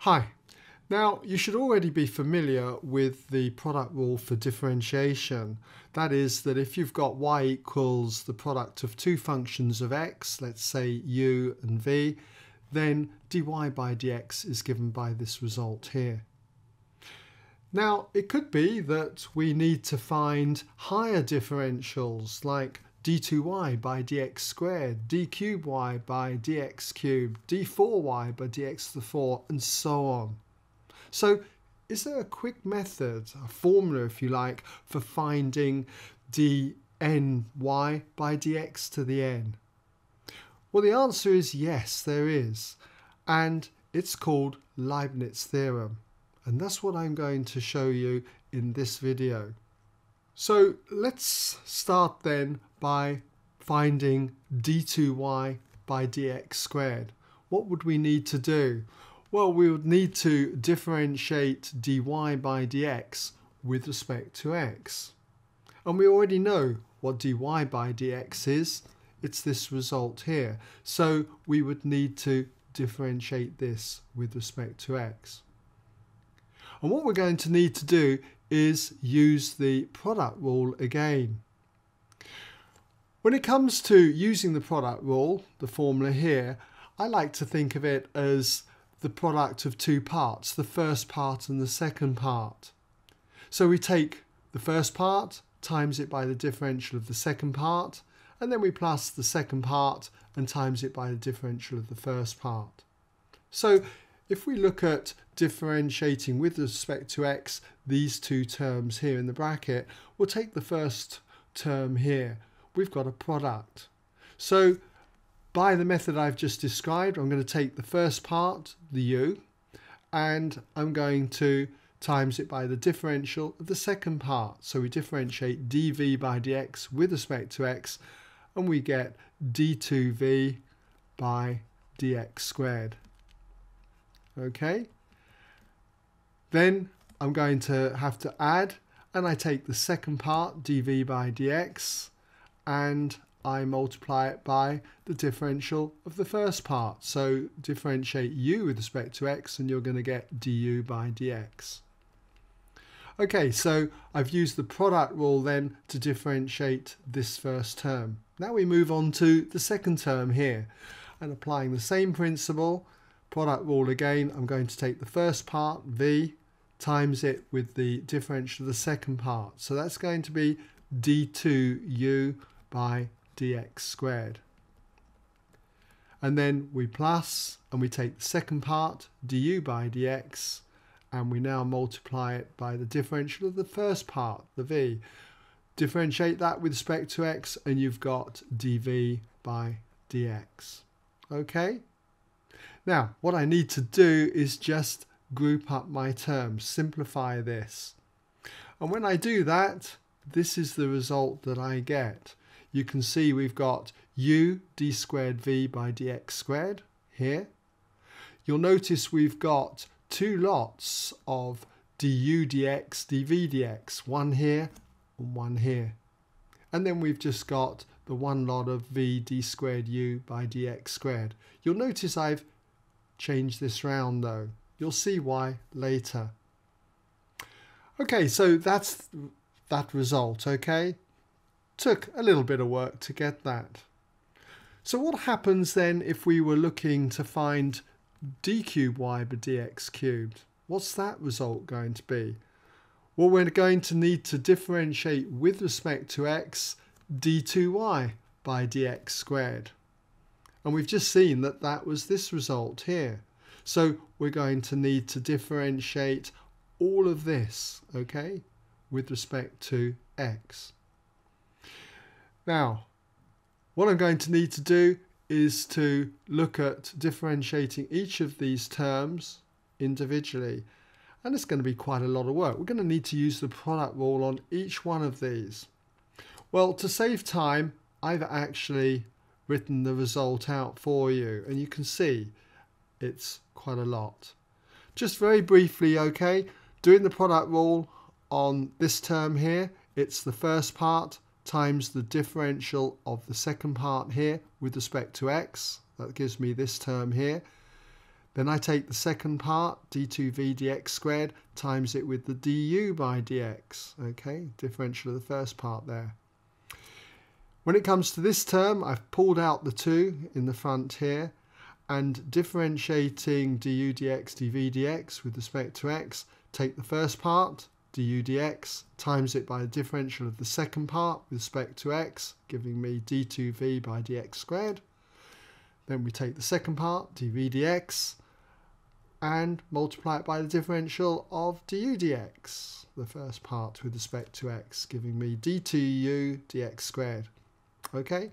Hi. Now, you should already be familiar with the product rule for differentiation. That is that if you've got y equals the product of two functions of x, let's say u and v, then dy by dx is given by this result here. Now, it could be that we need to find higher differentials like d2y by dx squared, d cubed y by dx cubed, d4y by dx to the 4, and so on. So, is there a quick method, a formula if you like, for finding dny by dx to the n? Well, the answer is yes, there is. And it's called Leibniz's Theorem. And that's what I'm going to show you in this video. So, let's start then by finding d2y by dx squared. What would we need to do? Well, we would need to differentiate dy by dx with respect to x. And we already know what dy by dx is. It's this result here. So we would need to differentiate this with respect to x. And what we're going to need to do is use the product rule again. When it comes to using the product rule, the formula here, I like to think of it as the product of two parts, the first part and the second part. So we take the first part, times it by the differential of the second part, and then we plus the second part and times it by the differential of the first part. So if we look at differentiating with respect to x, these two terms here in the bracket, we'll take the first term here. We've got a product. So by the method I've just described, I'm going to take the first part, the u, and I'm going to times it by the differential of the second part. So we differentiate dv by dx with respect to x, and we get d2v by dx squared. Okay? Then I'm going to have to add, and I take the second part, dv by dx, and I multiply it by the differential of the first part. So differentiate u with respect to x and you're going to get du by dx. Okay, so I've used the product rule then to differentiate this first term. Now we move on to the second term here. And applying the same principle, product rule again, I'm going to take the first part, v, times it with the differential of the second part. So that's going to be d2u by dx squared. And then we plus and we take the second part, du by dx, and we now multiply it by the differential of the first part, the v. Differentiate that with respect to x and you've got dv by dx. Okay? Now, what I need to do is just group up my terms, simplify this. And when I do that, this is the result that I get. You can see we've got u d squared v by dx squared here. You'll notice we've got two lots of du dx, dv dx, one here and one here. And then we've just got the one lot of v d squared u by dx squared. You'll notice I've changed this round though. You'll see why later. Okay, so that's that result, okay? Took a little bit of work to get that. So what happens then if we were looking to find d cubed y by dx cubed? What's that result going to be? Well, we're going to need to differentiate with respect to x d2y by dx squared. And we've just seen that that was this result here. So we're going to need to differentiate all of this, okay, with respect to x. Now, what I'm going to need to do is to look at differentiating each of these terms individually. And it's going to be quite a lot of work. We're going to need to use the product rule on each one of these. Well, to save time, I've actually written the result out for you. And you can see it's quite a lot. Just very briefly, okay, doing the product rule on this term here, it's the first part times the differential of the second part here with respect to x. That gives me this term here. Then I take the second part, d2v dx squared, times it with the du by dx. Okay, differential of the first part there. When it comes to this term, I've pulled out the 2 in the front here, and differentiating du dx dv dx with respect to x, take the first part, du dx, times it by the differential of the second part with respect to x, giving me d2v by dx squared. Then we take the second part, dv dx, and multiply it by the differential of du dx, the first part with respect to x, giving me d2u dx squared. Okay,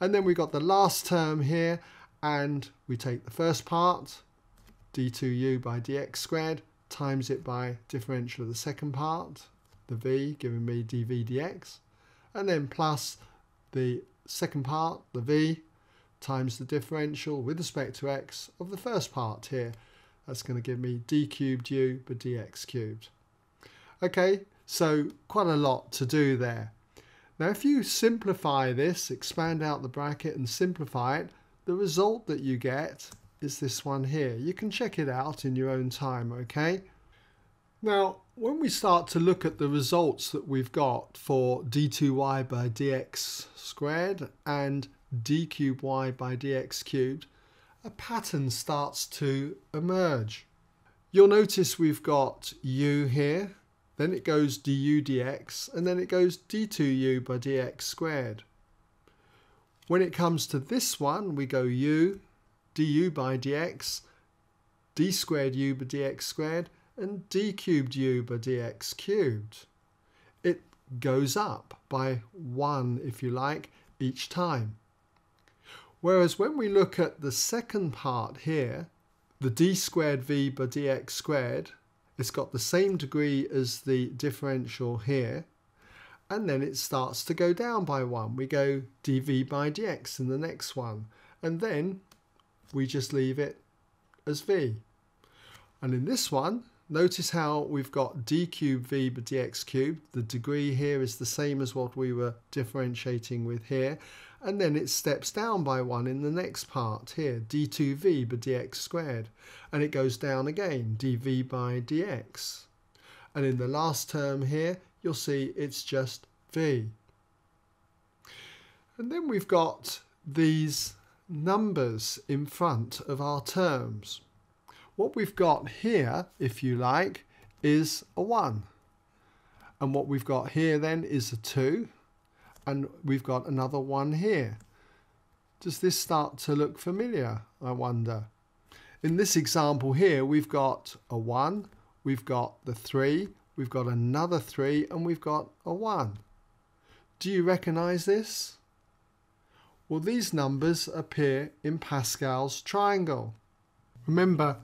and then we've got the last term here, and we take the first part, d2u by dx squared, times it by differential of the second part, the v, giving me dv dx, and then plus the second part, the v, times the differential with respect to x of the first part here. That's going to give me d cubed u by dx cubed. Okay, so quite a lot to do there. Now if you simplify this, expand out the bracket and simplify it, the result that you get is this one here. You can check it out in your own time, okay? Now when we start to look at the results that we've got for d2y by dx squared and d cubed y by dx cubed, a pattern starts to emerge. You'll notice we've got u here, then it goes du dx, and then it goes d2u by dx squared. When it comes to this one, we go u, du by dx, d squared u by dx squared, and d cubed u by dx cubed. It goes up by 1, if you like, each time. Whereas when we look at the second part here, the d squared v by dx squared, it's got the same degree as the differential here, and then it starts to go down by 1. We go dv by dx in the next one, and then we just leave it as v. And in this one, notice how we've got d cubed v by dx cubed. The degree here is the same as what we were differentiating with here. And then it steps down by 1 in the next part here, d2v by dx squared. And it goes down again, dv by dx. And in the last term here, you'll see it's just v. And then we've got these numbers in front of our terms. What we've got here, if you like, is a 1. And what we've got here then is a 2. And we've got another 1 here. Does this start to look familiar, I wonder? In this example here, we've got a 1, we've got the 3, we've got another 3, and we've got a 1. Do you recognise this? Well, these numbers appear in Pascal's triangle. Remember,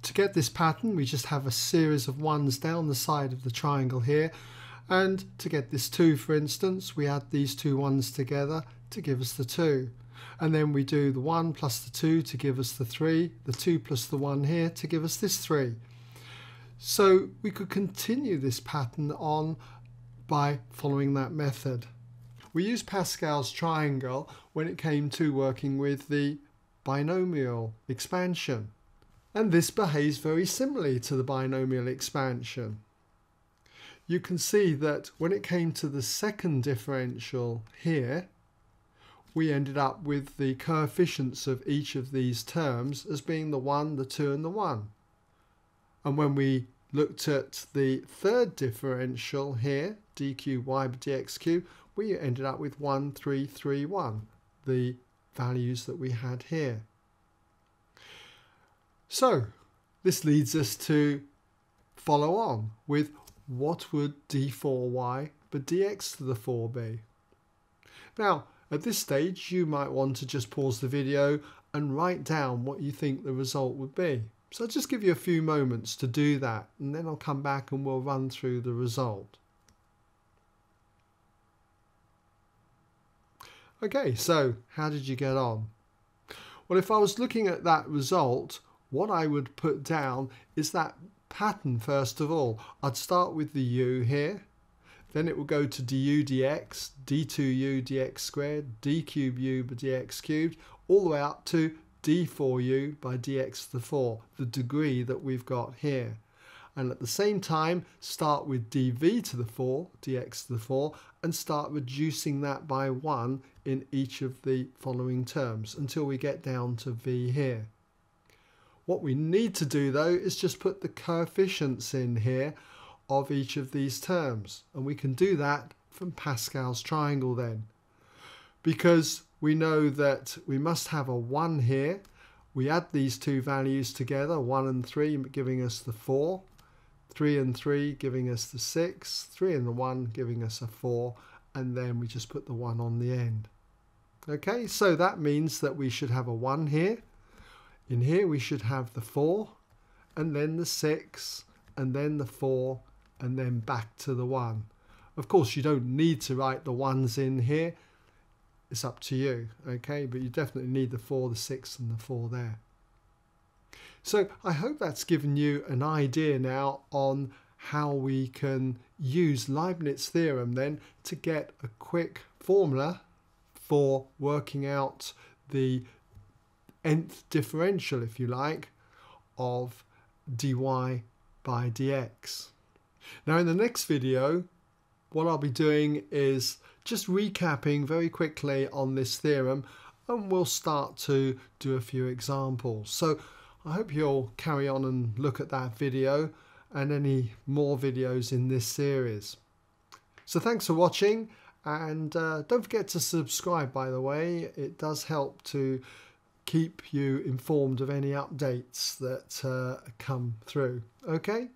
to get this pattern, we just have a series of 1s down the side of the triangle here. And to get this 2, for instance, we add these two 1s together to give us the 2. And then we do the 1 plus the 2 to give us the 3, the 2 plus the 1 here to give us this 3. So we could continue this pattern on by following that method. We used Pascal's triangle when it came to working with the binomial expansion. And this behaves very similarly to the binomial expansion. You can see that when it came to the second differential here, we ended up with the coefficients of each of these terms as being the 1, the 2 and the 1. And when we looked at the third differential here, dqy by dx cubed, we ended up with 1, 3, 3, 1, the values that we had here. So this leads us to follow on with what would d4y by dx to the 4 be? Now, at this stage, you might want to just pause the video and write down what you think the result would be. So I'll just give you a few moments to do that, and then I'll come back and we'll run through the result. Okay, so how did you get on? Well, if I was looking at that result, what I would put down is that pattern. First of all, I'd start with the u here, then it will go to du dx, d2u dx squared, d cubed u by dx cubed, all the way up to d4u by dx to the 4, the degree that we've got here. And at the same time, start with dv to the 4, dx to the 4, and start reducing that by 1 in each of the following terms until we get down to v here. What we need to do though is just put the coefficients in here of each of these terms, and we can do that from Pascal's triangle then. Because we know that we must have a 1 here, we add these two values together, 1 and 3 giving us the 4, 3 and 3 giving us the 6, 3 and the 1 giving us a 4, and then we just put the 1 on the end. Okay, so that means that we should have a 1 here, in here we should have the 4, and then the 6, and then the 4, and then back to the 1. Of course you don't need to write the 1s in here, it's up to you, okay, but you definitely need the 4, the 6 and the 4 there. So I hope that's given you an idea now on how we can use Leibniz's theorem then to get a quick formula for working out the nth differential, if you like, of dy by dx. Now in the next video what I'll be doing is just recapping very quickly on this theorem, and we'll start to do a few examples. So I hope you'll carry on and look at that video and any more videos in this series. So thanks for watching, and don't forget to subscribe, by the way. It does help to keep you informed of any updates that come through. Okay?